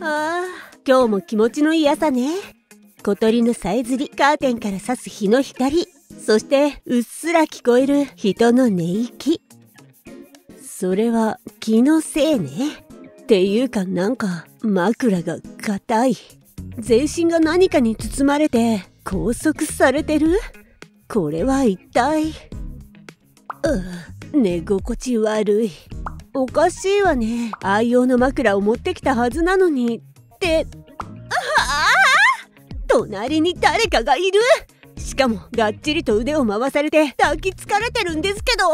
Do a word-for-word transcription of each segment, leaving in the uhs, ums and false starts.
ああ、今日も気持ちのいい朝ね。小鳥のさえずり、カーテンから差す日の光、そしてうっすら聞こえる人の寝息。それは気のせいね。っていうかなんか枕が硬い。全身が何かに包まれて拘束されてる。これは一体。うん、寝心地悪い。おかしいわね。愛用の枕を持ってきたはずなのにって。ああ、隣に誰かがいる。しかもがっちりと腕を回されて抱きつかれてるんですけど。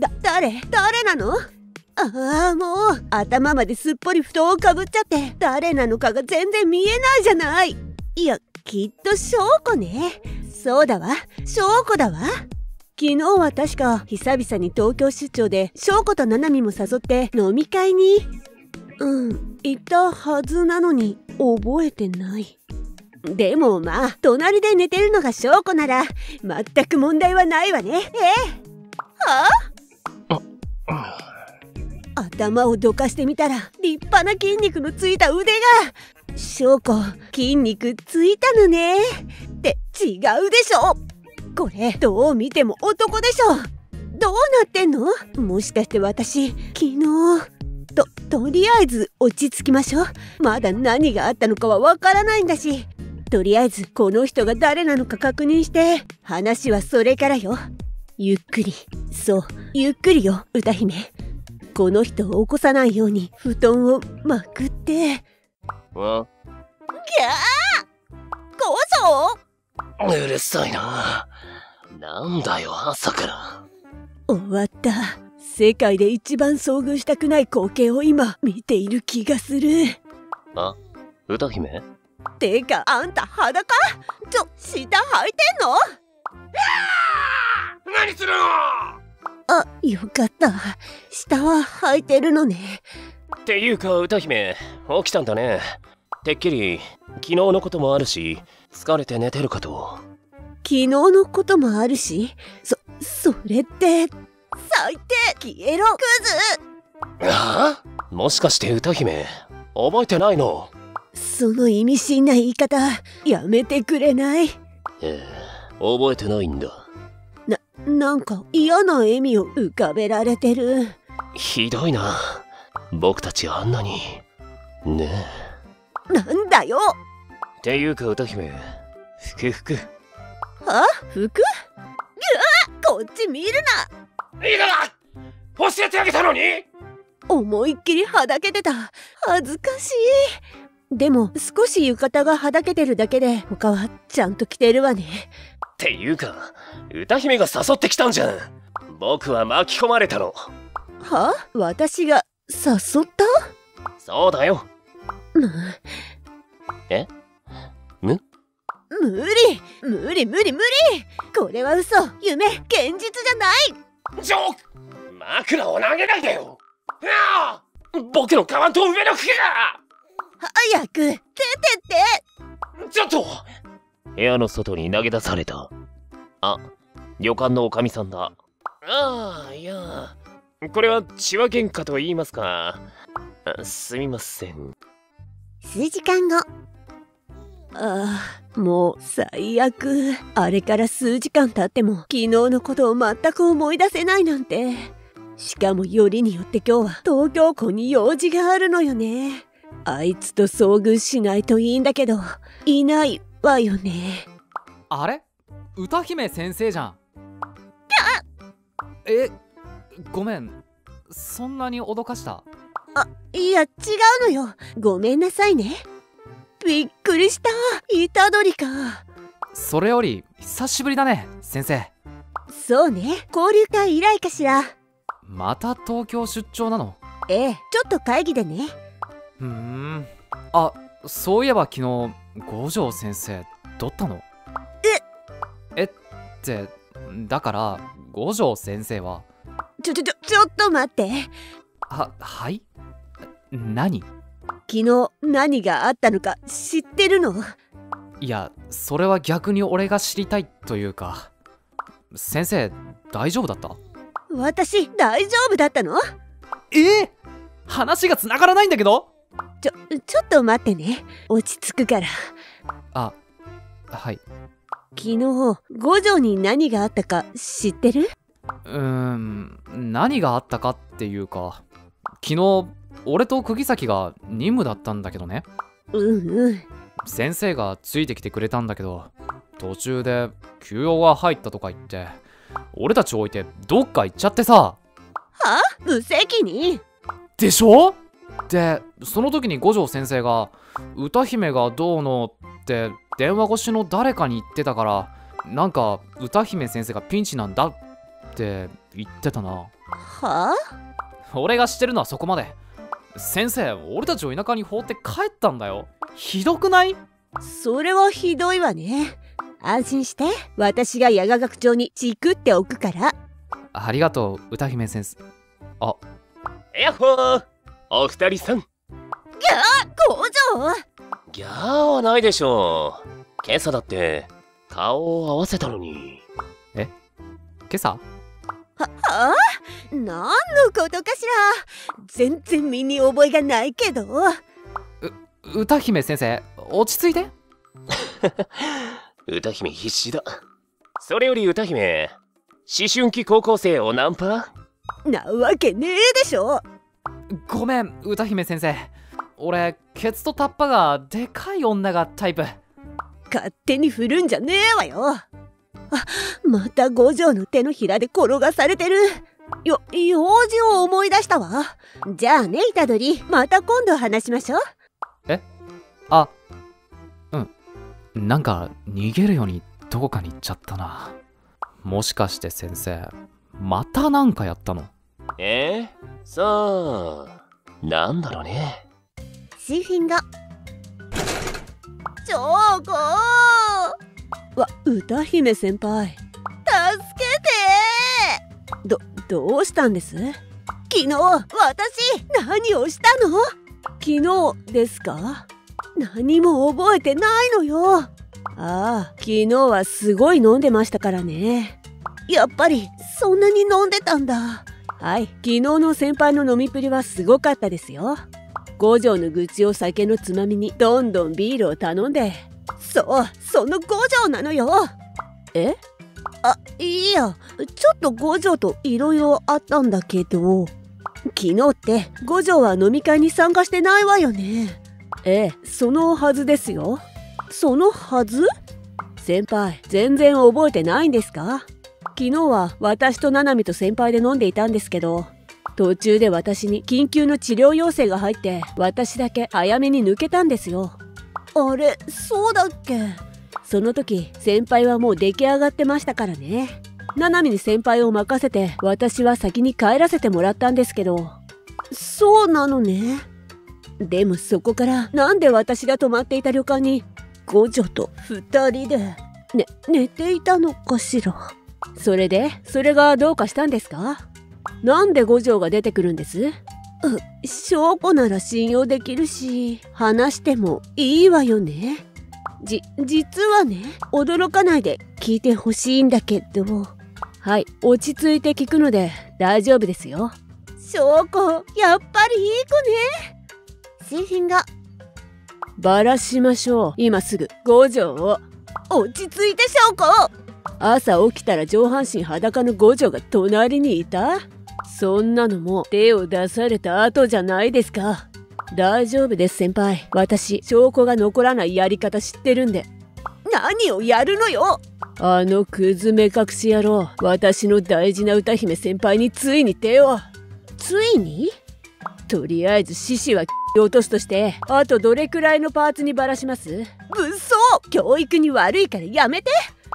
だ、誰誰なの？ああ、もう頭まですっぽり布団をかぶっちゃって誰なのかが全然見えないじゃない。いや、きっと証拠ね。そうだわ、証拠だわ。昨日は確か久々に東京出張で翔子とナナミも誘って飲み会にうん行ったはずなのに覚えてない。でもまあ隣で寝てるのが翔子なら全く問題はないわね。ええ、はあ、あ頭をどかしてみたら立派な筋肉のついた腕が。翔子、筋肉ついたのね。って違うでしょ。これどう見ても男でしょ。どうなってんの？もしかして私昨日…ととりあえず落ち着きましょう。まだ何があったのかはわからないんだし、とりあえずこの人が誰なのか確認して話はそれからよ。ゆっくり、そうゆっくりよ歌姫。この人を起こさないように布団をまくって。わぎゃー、こそ？うるさいな。なんだよ朝から。終わった。世界で一番遭遇したくない光景を今見ている気がする。あ、歌姫？てかあんた裸？ちょ、下履いてんの？ああ！何するの？あ、よかった、下は履いてるのね。っていうか歌姫、起きたんだね。てっきり昨日のこともあるし疲れて寝てるかと。昨日のこともあるし、そそれって最低消えろクズ。ああ、もしかして歌姫覚えてないの？その意味深な言い方やめてくれない？ええ、覚えてないんだ。ななんか嫌な笑みを浮かべられてる。ひどいな、僕たちあんなにねえ。なんだよ。っていうか歌姫、ふくふく。あ、ふく？うわ、こっち見るな。いいな、教えてあげたのに。思いっきりはだけてた。恥ずかしい。でも少し浴衣がはだけてるだけで他はちゃんと着てるわね。っていうか歌姫が誘ってきたんじゃん。僕は巻き込まれたの。は？私が誘った？そうだよ。むえむ無理無理無理無理、これは嘘、夢、現実じゃない。ジョーク、枕を投げないでよ。ああ、僕のカバンと上の服が。早く出てって。ちょっと、部屋の外に投げ出された。あ、旅館のおかみさんだ。ああ、いや、これは痴話喧嘩と言いますか。すみません。数時間後。ああ、もう最悪。あれから数時間経っても昨日のことを全く思い出せないなんて。しかもよりによって今日は東京港に用事があるのよね。あいつと遭遇しないといいんだけど、いないわよね。あれ？歌姫先生じゃん。え、ごめん。そんなに脅かした？あ、いや違うのよ。ごめんなさいね。びっくりした。虎杖か。それより久しぶりだね、先生。そうね、交流会以来かしら。また東京出張なの？ええ、ちょっと会議でね。ふーん。あ、そういえば昨日五条先生どったの？ええって、だから五条先生は。ちょちょちょちょっと待って。は、はい？何？昨日何があったのか知ってるの？いや、それは逆に俺が知りたいというか。先生大丈夫だった？私大丈夫だったの？えー、話がつながらないんだけど。ちょちょっと待ってね、落ち着くから。あ、はい。昨日五条に何があったか知ってる？うーん、何があったかっていうか、昨日俺と釘崎が任務だったんだけどね。うんうん。先生がついてきてくれたんだけど、途中で急用が入ったとか言って俺たちを置いてどっか行っちゃってさ。は？無責任でしょ？でその時に五条先生が「歌姫がどうの」って電話越しの誰かに言ってたから、なんか歌姫先生がピンチなんだって言ってたな。はあ？俺が知ってるのはそこまで。先生、俺たちを田舎に放って帰ったんだよ。ひどくない？それはひどいわね。安心して、私が矢賀学長にチクっておくから。ありがとう、歌姫先生。あ、やっほー、お二人さん。ギャー、五条。ギャーはないでしょう。今朝だって顔を合わせたのに。え、今朝？は、はあ？何のことかしら。全然身に覚えがないけど。う、歌姫先生、落ち着いて。歌姫必死だ。それより歌姫、思春期高校生をナンパ？なわけねえでしょ。ごめん、歌姫先生。俺、ケツとタッパがでかい女がタイプ。勝手に振るんじゃねえわよ。あ、また五条の手のひらで転がされてる。よ、用事を思い出したわ。じゃあね、虎杖、また今度話しましょう。え、あ、うん。なんか逃げるようにどこかに行っちゃったな。もしかして先生、またなんかやったの？えー、そう、なんだろうね。シーフィンが。チョーコー。わ、歌姫先輩、助けてー。ど、どうしたんです？昨日、私、何をしたの？昨日ですか？何も覚えてないのよ。ああ、昨日はすごい飲んでましたからね。やっぱり、そんなに飲んでたんだ。はい、昨日の先輩の飲みっぷりはすごかったですよ。五条の愚痴を酒のつまみに、どんどんビールを頼んで。そう、その五条なのよ。え？あ、いいや、ちょっと五条といろいろあったんだけど、昨日って五条は飲み会に参加してないわよね。ええ、そのはずですよ。そのはず？先輩、全然覚えてないんですか？昨日は私と七海と先輩で飲んでいたんですけど、途中で私に緊急の治療要請が入って、私だけ早めに抜けたんですよ。あれ、そうだっけ？その時先輩はもう出来上がってましたからね。ななみに先輩を任せて、私は先に帰らせてもらったんですけど。そうなのね。でもそこから、なんで私が泊まっていた旅館に五条とふたりで、ね、寝ていたのかしら。それで、それがどうかしたんですか？なんで五条が出てくるんです？証拠なら信用できるし、話してもいいわよね。じ、実はね、驚かないで聞いてほしいんだけど。はい、落ち着いて聞くので大丈夫ですよ。証拠、やっぱりいい子ね。製品が。ばらしましょう、今すぐ、五条を。落ち着いて証拠。朝起きたら上半身裸の五条が隣にいた。そんなのも手を出された後じゃないですか。大丈夫です先輩、私証拠が残らないやり方知ってるんで。何をやるのよ。あのクズ目隠し野郎、私の大事な歌姫先輩についに手を。ついに？とりあえず獅子は切り落とすとして、あとどれくらいのパーツにばらします？物騒、教育に悪いからやめて。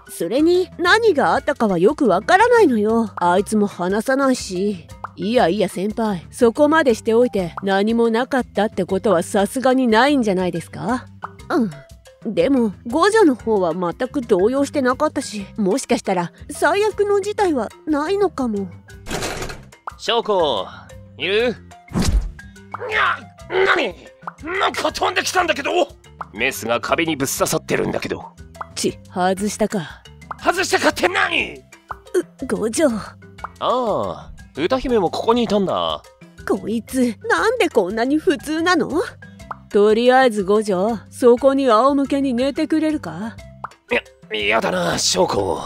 それに何があったかはよくわからないのよ。あいつも話さないし。いやいや先輩、そこまでしておいて何もなかったってことはさすがにないんじゃないですか？うん。でも五条の方は全く動揺してなかったし、もしかしたら最悪の事態はないのかも。証拠いる？な、なに？なんか飛んできたんだけど。メスが壁にぶっ刺さってるんだけど。外したか。外したかって何？う、五条。ああ、歌姫もここにいたんだ。こいつ、なんでこんなに普通なの？とりあえず五条、そこに仰向けに寝てくれるか。いや、やだな、証拠。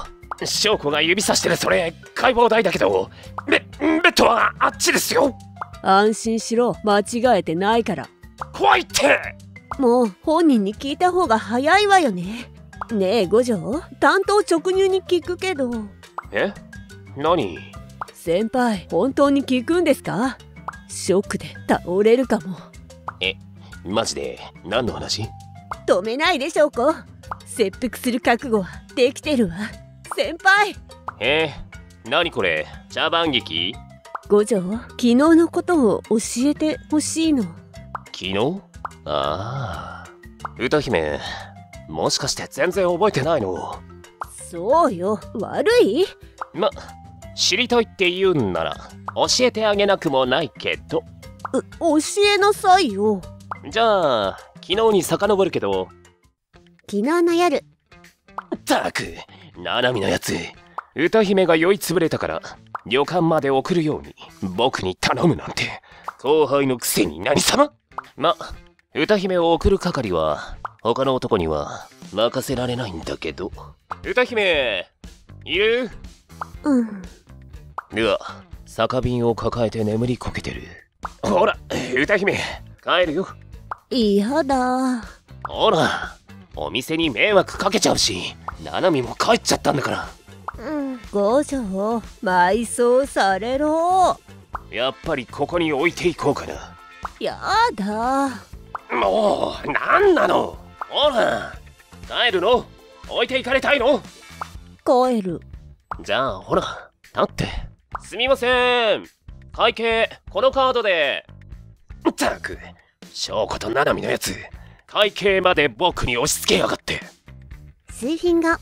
証拠が指さしてる、それ、解剖台だけど、ベ、ベッドはあっちですよ。安心しろ、間違えてないから。怖いって。もう、本人に聞いた方が早いわよね。ねえ、五条、単刀直入に聞くけど。え？何？先輩、本当に聞くんですか？ショックで倒れるかも。え、マジで何の話？止めないでしょうこ。切腹する覚悟はできてるわ、先輩。えー、何これ、茶番劇？五条、昨日のことを教えてほしいの。昨日？ああ、歌姫、もしかして全然覚えてないの？そうよ、悪い？ま、知りたいって言うんなら教えてあげなくもないけど。教えなさいよ。じゃあ昨日に遡るけど、昨日の夜。ったく、ナナミのやつ、歌姫が酔いつぶれたから旅館まで送るように僕に頼むなんて、後輩のくせに何様。ま、歌姫を送る係は他の男には任せられないんだけど。歌姫いる？うん。では酒瓶を抱えて眠りこけてる。ほら、歌姫帰るよ。嫌だ。ほら、お店に迷惑かけちゃうし、ナナミも帰っちゃったんだから。うん、五条、埋葬されろ。やっぱりここに置いていこうかな。やだ。もうなんなの。ほら、帰るの？置いていかれたいの？帰る。じゃあほら立って。すみません、会計このカードで。ったく、翔子とナナミのやつ、会計まで僕に押し付けやがって。水品が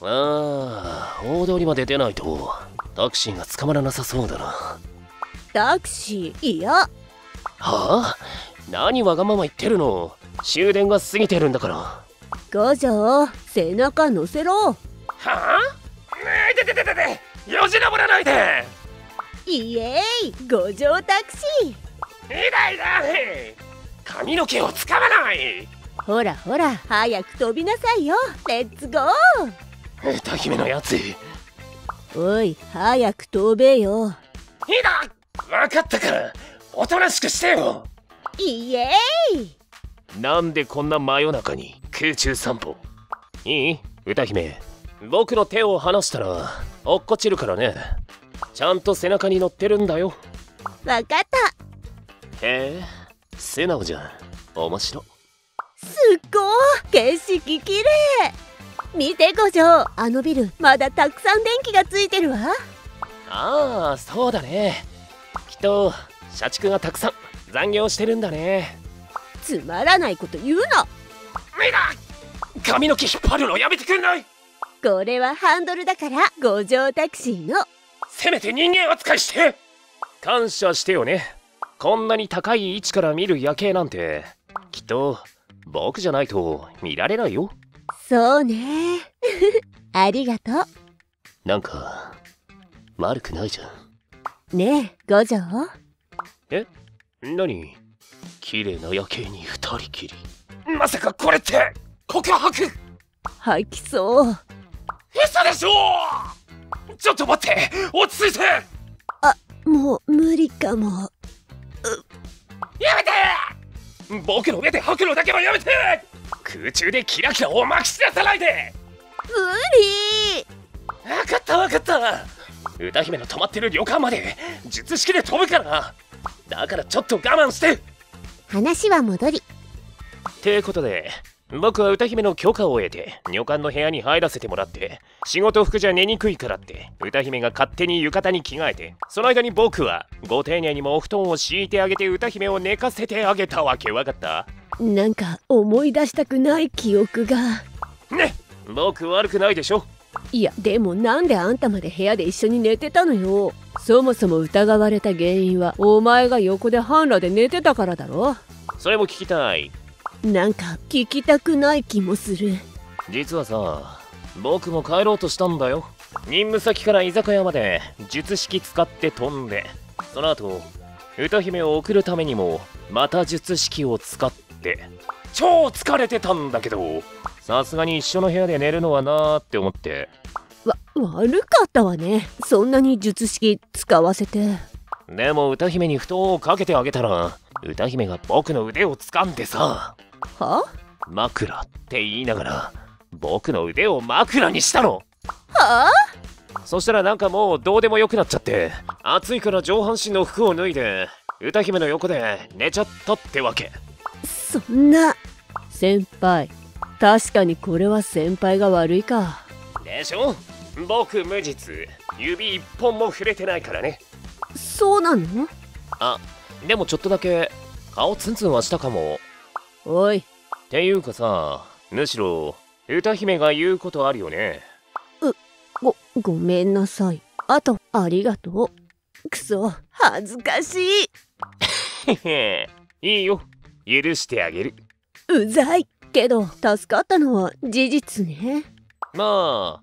ああ、大通りまで出ないとタクシーが捕まらなさそうだな。タクシー嫌。はあ、何わがまま言ってるの、終電が過ぎてるんだから。五条、背中乗せろ。はあ、いててててて、よじ登らないで。イエーイ、五条タクシー。いないいない、髪の毛をつかまない。ほらほら、早く飛びなさいよ。レッツゴー。歌姫のやつ、おい、早く飛べよ。いいな、分かったからおとなしくしてよ。イエーイ。なんでこんな真夜中に空中散歩。いい？歌姫、僕の手を離したら落っこちるからね。ちゃんと背中に乗ってるんだよ。わかった。へえ、素直じゃん。面白。すっごー、景色きれい。見て五条、あのビルまだたくさん電気がついてるわ。ああ、そうだね。きっと社畜がたくさん残業してるんだね。つまらないこと言うな。みんな髪の毛引っ張るのやめてくんない？これはハンドルだから、五条タクシーの。せめて人間扱いして。感謝してよね。こんなに高い位置から見る夜景なんて、きっと僕じゃないと見られないよ。そうね。ありがとう。なんか悪くないじゃん。ねえ五条。え、何？綺麗な夜景に二人きり。まさかこれって告白？吐きそう。嘘でしょ。ちょっと待って、落ち着いて。あ、もう無理かも。やめて。僕の目で吐くのだけはやめて。空中でキラキラをまき散らさないで。無理。分かった分かった。歌姫の泊まってる旅館まで術式で飛ぶから。だからちょっと我慢して。話は戻り。ってことで僕は歌姫の許可を得て旅館の部屋に入らせてもらって、仕事服じゃ寝にくいからって歌姫が勝手に浴衣に着替えて、その間に僕はご丁寧にもお布団を敷いてあげて歌姫を寝かせてあげたわけ。わかった？なんか思い出したくない記憶がね。僕悪くないでしょ。いや、でもなんであんたまで部屋で一緒に寝てたのよ。そもそも疑われた原因はお前が横で半裸で寝てたからだろ。それも聞きたい。なんか聞きたくない気もする。実はさ、僕も帰ろうとしたんだよ。任務先から居酒屋まで術式使って飛んで、その後歌姫を送るためにもまた術式を使って、超疲れてたんだけど、さすがに一緒の部屋で寝るのはなーって思って。わ悪かったわね、そんなに術式使わせて。でも歌姫に布団をかけてあげたら、歌姫が僕の腕を掴んでさ、は？枕って言いながら僕の腕を枕にしたの。はあ？そしたらなんかもうどうでもよくなっちゃって、暑いから上半身の服を脱いで歌姫の横で寝ちゃったってわけ。そんな。先輩、確かにこれは先輩が悪いか。でしょ、僕無実、指一本も触れてないからね。そうなの？あ、でもちょっとだけ顔ツンツンはしたかも。おい。っていうかさ、むしろ歌姫が言うことあるよね。ご、ごめんなさい。あと、ありがとう。くそ、恥ずかしい。いいよ。許してあげる。うざい。けど、助かったのは事実ね。まあ、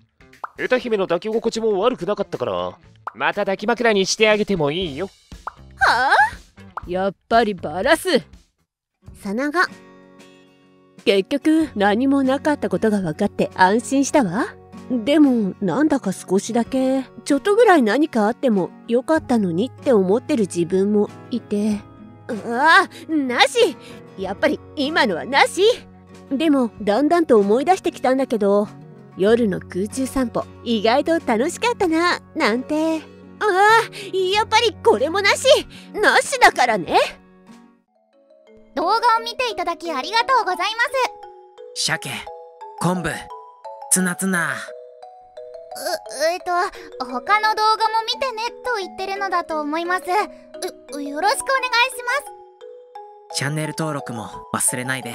歌姫の抱き心地も悪くなかったから、また抱き枕にしてあげてもいいよ。はあ？やっぱりバラす。さなが。結局、何もなかったことが分かって安心したわ。でもなんだか少しだけちょっとぐらい何かあってもよかったのにって思ってる自分もいて、ああなし、やっぱり今のはなし。でもだんだんと思い出してきたんだけど、夜の空中散歩意外と楽しかったななんて。ああやっぱりこれもなし、なしだからね。動画を見ていただきありがとうございます。鮭、昆布、ツナツナ。う、えっと、他の動画も見てねと言ってるのだと思います。う、よろしくお願いします。チャンネル登録も忘れないで。